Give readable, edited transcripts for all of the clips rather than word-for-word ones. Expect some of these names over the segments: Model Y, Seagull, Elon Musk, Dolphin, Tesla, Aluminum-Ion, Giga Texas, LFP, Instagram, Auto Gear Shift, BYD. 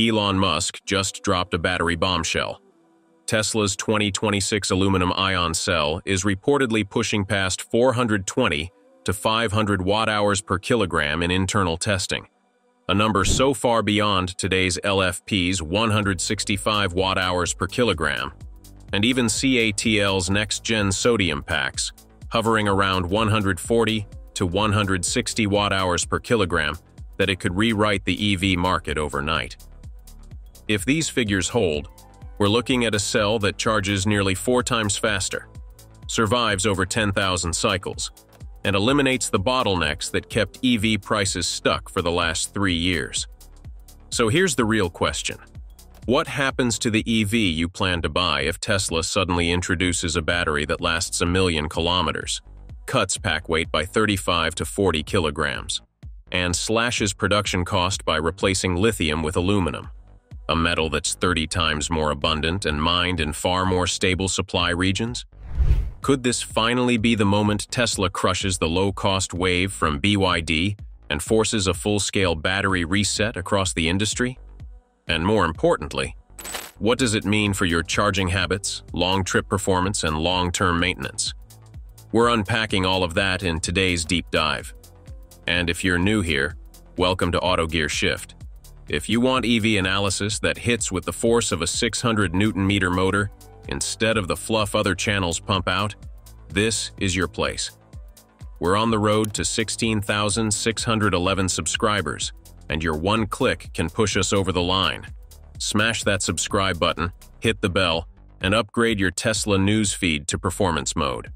Elon Musk just dropped a battery bombshell. Tesla's 2026 aluminum-ion cell is reportedly pushing past 420 to 500 watt-hours per kilogram in internal testing, a number so far beyond today's LFP's 165 watt-hours per kilogram, and even CATL's next-gen sodium packs, hovering around 140 to 160 watt-hours per kilogram, that it could rewrite the EV market overnight. If these figures hold, we're looking at a cell that charges nearly 4 times faster, survives over 10,000 cycles, and eliminates the bottlenecks that kept EV prices stuck for the last 3 years. So here's the real question. What happens to the EV you plan to buy if Tesla suddenly introduces a battery that lasts 1,000,000 kilometers, cuts pack weight by 35 to 40 kilograms, and slashes production cost by replacing lithium with aluminum, a metal that's 30 times more abundant and mined in far more stable supply regions? Could this finally be the moment Tesla crushes the low-cost wave from BYD and forces a full-scale battery reset across the industry? And more importantly, what does it mean for your charging habits, long-trip performance, and long-term maintenance? We're unpacking all of that in today's deep dive. And if you're new here, welcome to Auto Gear Shift. If you want EV analysis that hits with the force of a 600-newton-meter motor instead of the fluff other channels pump out, this is your place. We're on the road to 16,611 subscribers, and your one click can push us over the line. Smash that subscribe button, hit the bell, and upgrade your Tesla newsfeed to performance mode.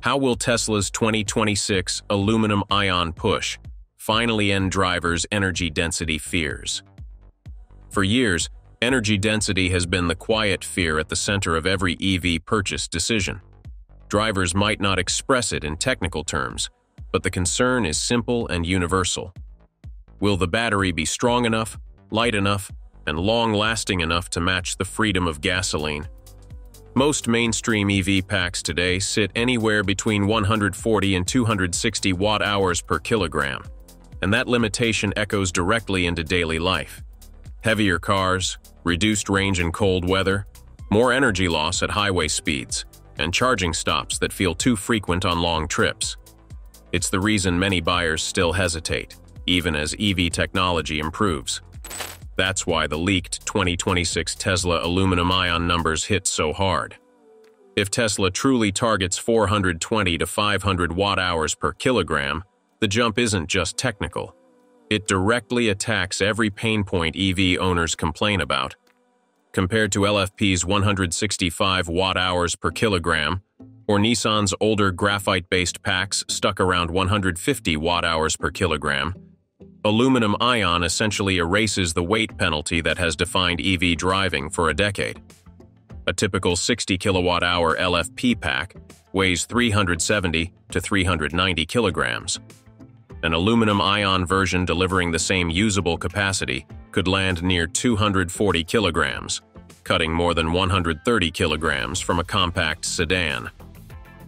How will Tesla's 2026 aluminum-ion push finally end drivers' energy density fears? For years, energy density has been the quiet fear at the center of every EV purchase decision. Drivers might not express it in technical terms, but the concern is simple and universal. Will the battery be strong enough, light enough, and long-lasting enough to match the freedom of gasoline? Most mainstream EV packs today sit anywhere between 140 and 260 watt-hours per kilogram, and that limitation echoes directly into daily life. Heavier cars, reduced range in cold weather, more energy loss at highway speeds, and charging stops that feel too frequent on long trips. It's the reason many buyers still hesitate, even as EV technology improves. That's why the leaked 2026 Tesla aluminum-ion numbers hit so hard. If Tesla truly targets 420 to 500 watt-hours per kilogram, the jump isn't just technical. It directly attacks every pain point EV owners complain about. Compared to LFP's 165 watt-hours per kilogram, or Nissan's older graphite-based packs stuck around 150 watt-hours per kilogram, aluminum-ion essentially erases the weight penalty that has defined EV driving for a decade. A typical 60 kilowatt-hour LFP pack weighs 370 to 390 kilograms. An aluminum-ion version delivering the same usable capacity could land near 240 kilograms, cutting more than 130 kilograms from a compact sedan.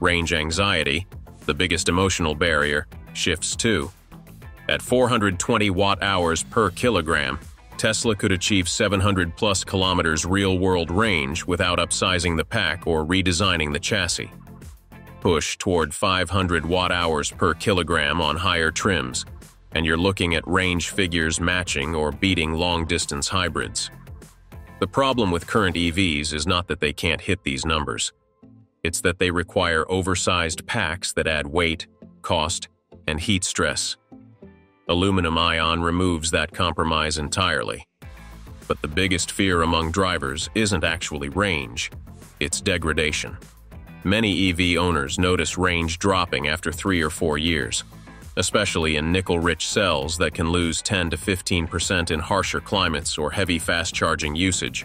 Range anxiety, the biggest emotional barrier, shifts too. At 420 watt-hours per kilogram, Tesla could achieve 700-plus kilometers real-world range without upsizing the pack or redesigning the chassis. Push toward 500 watt-hours per kilogram on higher trims, and you're looking at range figures matching or beating long-distance hybrids. The problem with current EVs is not that they can't hit these numbers. It's that they require oversized packs that add weight, cost, and heat stress. Aluminum-ion removes that compromise entirely. But the biggest fear among drivers isn't actually range, it's degradation. Many EV owners notice range dropping after 3 or 4 years, especially in nickel-rich cells that can lose 10 to 15% in harsher climates or heavy fast-charging usage.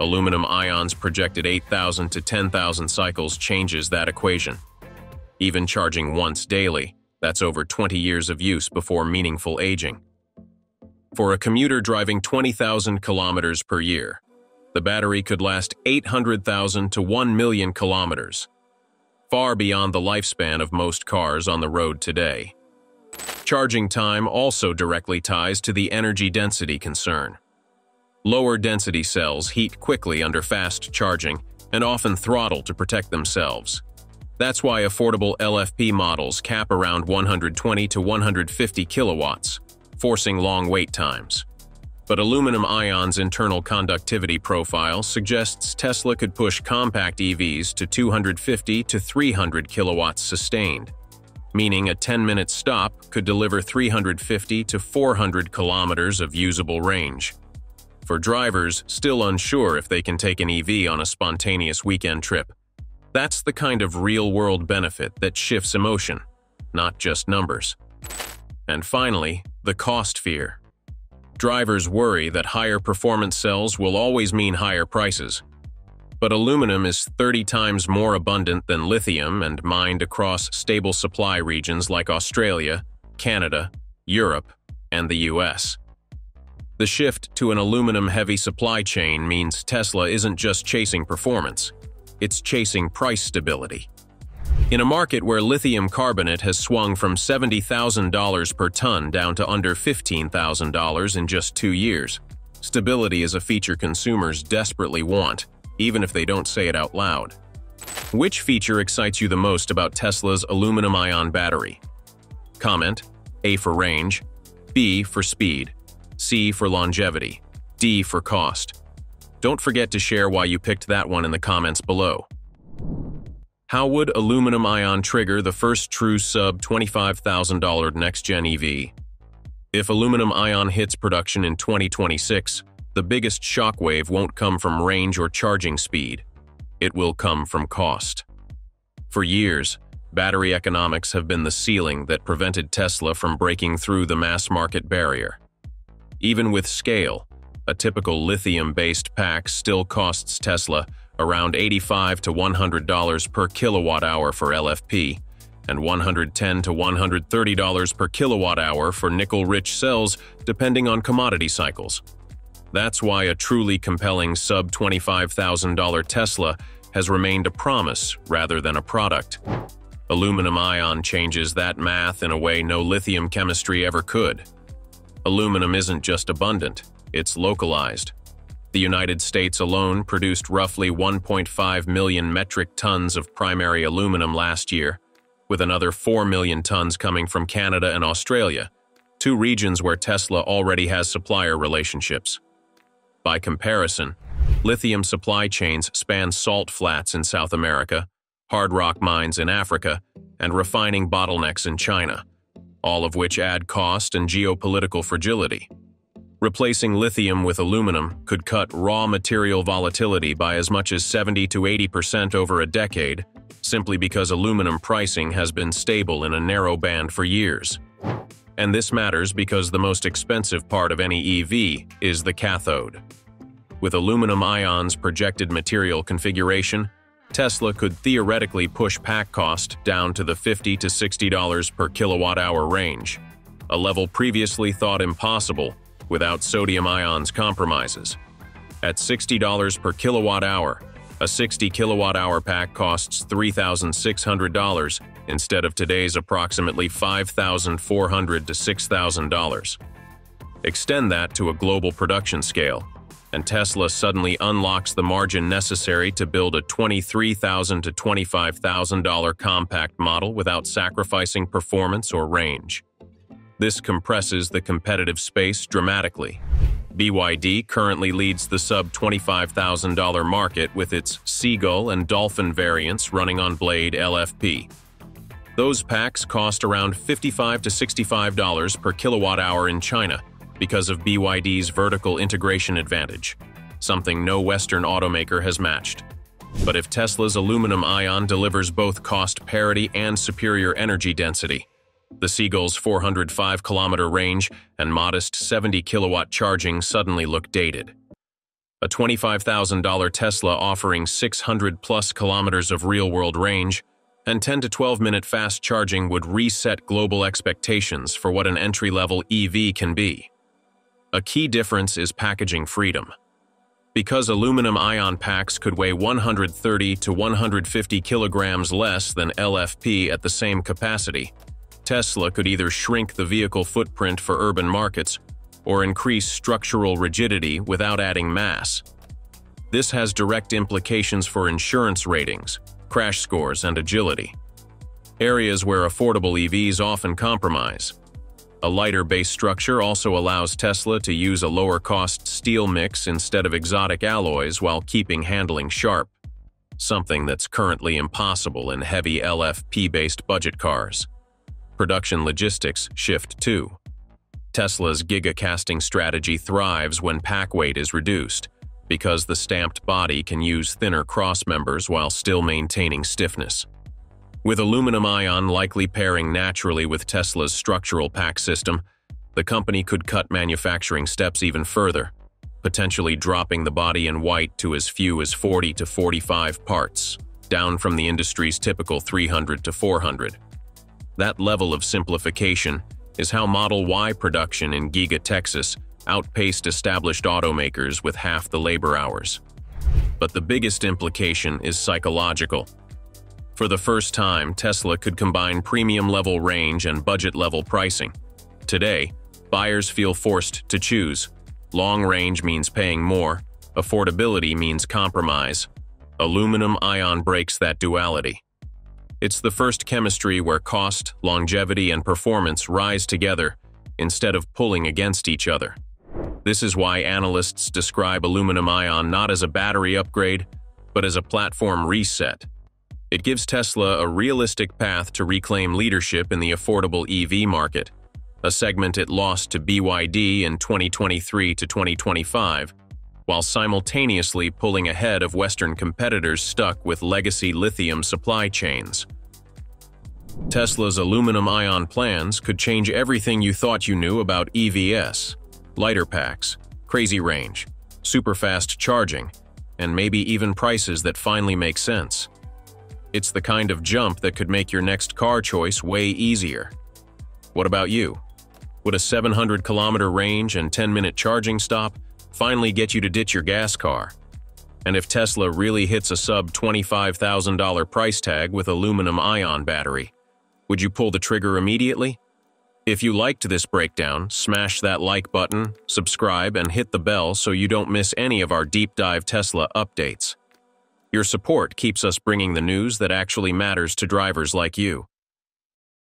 Aluminum-ion's projected 8,000 to 10,000 cycles changes that equation. Even charging once daily, that's over 20 years of use before meaningful aging. For a commuter driving 20,000 kilometers per year, the battery could last 800,000 to 1 million kilometers, far beyond the lifespan of most cars on the road today. Charging time also directly ties to the energy density concern. Lower-density cells heat quickly under fast charging and often throttle to protect themselves. That's why affordable LFP models cap around 120 to 150 kilowatts, forcing long wait times. But aluminum-ion's internal conductivity profile suggests Tesla could push compact EVs to 250 to 300 kilowatts sustained, meaning a 10-minute stop could deliver 350 to 400 kilometers of usable range. For drivers still unsure if they can take an EV on a spontaneous weekend trip, that's the kind of real-world benefit that shifts emotion, not just numbers. And finally, the cost fear. Drivers worry that higher performance cells will always mean higher prices. But aluminum is 30 times more abundant than lithium and mined across stable supply regions like Australia, Canada, Europe, and the US. The shift to an aluminum-heavy supply chain means Tesla isn't just chasing performance, it's chasing price stability. In a market where lithium carbonate has swung from $70,000 per ton down to under $15,000 in just 2 years, stability is a feature consumers desperately want, even if they don't say it out loud. Which feature excites you the most about Tesla's aluminum-ion battery? Comment: A for range, B for speed, C for longevity, D for cost. Don't forget to share why you picked that one in the comments below. How would aluminum-ion trigger the first true sub-$25,000 next-gen EV? If aluminum-ion hits production in 2026, the biggest shockwave won't come from range or charging speed. It will come from cost. For years, battery economics have been the ceiling that prevented Tesla from breaking through the mass-market barrier. Even with scale, a typical lithium-based pack still costs Tesla around $85 to $100 per kilowatt-hour for LFP and $110 to $130 per kilowatt-hour for nickel-rich cells, depending on commodity cycles. That's why a truly compelling sub-$25,000 Tesla has remained a promise rather than a product. Aluminum-ion changes that math in a way no lithium chemistry ever could. Aluminum isn't just abundant, it's localized. The United States alone produced roughly 1.5 million metric tons of primary aluminum last year, with another 4 million tons coming from Canada and Australia, two regions where Tesla already has supplier relationships. By comparison, lithium supply chains span salt flats in South America, hard rock mines in Africa, and refining bottlenecks in China, all of which add cost and geopolitical fragility. Replacing lithium with aluminum could cut raw material volatility by as much as 70 to 80% over a decade, simply because aluminum pricing has been stable in a narrow band for years. And this matters because the most expensive part of any EV is the cathode. With aluminum-ion's projected material configuration, Tesla could theoretically push pack cost down to the $50 to $60 per kilowatt-hour range, a level previously thought impossible without sodium-ion's compromises. At $60 per kilowatt-hour, a 60 kilowatt-hour pack costs $3,600 instead of today's approximately $5,400 to $6,000. Extend that to a global production scale, and Tesla suddenly unlocks the margin necessary to build a $23,000 to $25,000 compact model without sacrificing performance or range. This compresses the competitive space dramatically. BYD currently leads the sub-$25,000 market with its Seagull and Dolphin variants running on blade LFP. Those packs cost around $55 to $65 per kilowatt-hour in China because of BYD's vertical integration advantage, something no Western automaker has matched. But if Tesla's aluminum-ion delivers both cost parity and superior energy density, the Seagull's 405-kilometer range and modest 70-kilowatt charging suddenly look dated. A $25,000 Tesla offering 600-plus kilometers of real-world range and 10- to 12-minute fast charging would reset global expectations for what an entry-level EV can be. A key difference is packaging freedom. Because aluminum-ion packs could weigh 130 to 150 kilograms less than LFP at the same capacity, Tesla could either shrink the vehicle footprint for urban markets or increase structural rigidity without adding mass. This has direct implications for insurance ratings, crash scores, and agility, areas where affordable EVs often compromise. A lighter base structure also allows Tesla to use a lower-cost steel mix instead of exotic alloys while keeping handling sharp, something that's currently impossible in heavy LFP-based budget cars. Production logistics shift too. Tesla's Giga casting strategy thrives when pack weight is reduced, because the stamped body can use thinner cross-members while still maintaining stiffness. With aluminum-ion likely pairing naturally with Tesla's structural pack system, the company could cut manufacturing steps even further, potentially dropping the body in white to as few as 40 to 45 parts, down from the industry's typical 300 to 400. That level of simplification is how Model Y production in Giga Texas outpaced established automakers with half the labor hours. But the biggest implication is psychological. For the first time, Tesla could combine premium-level range and budget-level pricing. Today, buyers feel forced to choose. Long range means paying more, affordability means compromise. Aluminum-ion breaks that duality. It's the first chemistry where cost, longevity, and performance rise together instead of pulling against each other. This is why analysts describe aluminum-ion not as a battery upgrade, but as a platform reset. It gives Tesla a realistic path to reclaim leadership in the affordable EV market, a segment it lost to BYD in 2023 to 2025, while simultaneously pulling ahead of Western competitors stuck with legacy lithium supply chains. Tesla's aluminum-ion plans could change everything you thought you knew about EVs, lighter packs, crazy range, super-fast charging, and maybe even prices that finally make sense. It's the kind of jump that could make your next car choice way easier. What about you? Would a 700-kilometer range and 10-minute charging stop finally get you to ditch your gas car? And if Tesla really hits a sub-$25,000 price tag with aluminum-ion battery, would you pull the trigger immediately? If you liked this breakdown, smash that like button, subscribe, and hit the bell so you don't miss any of our deep dive Tesla updates. Your support keeps us bringing the news that actually matters to drivers like you.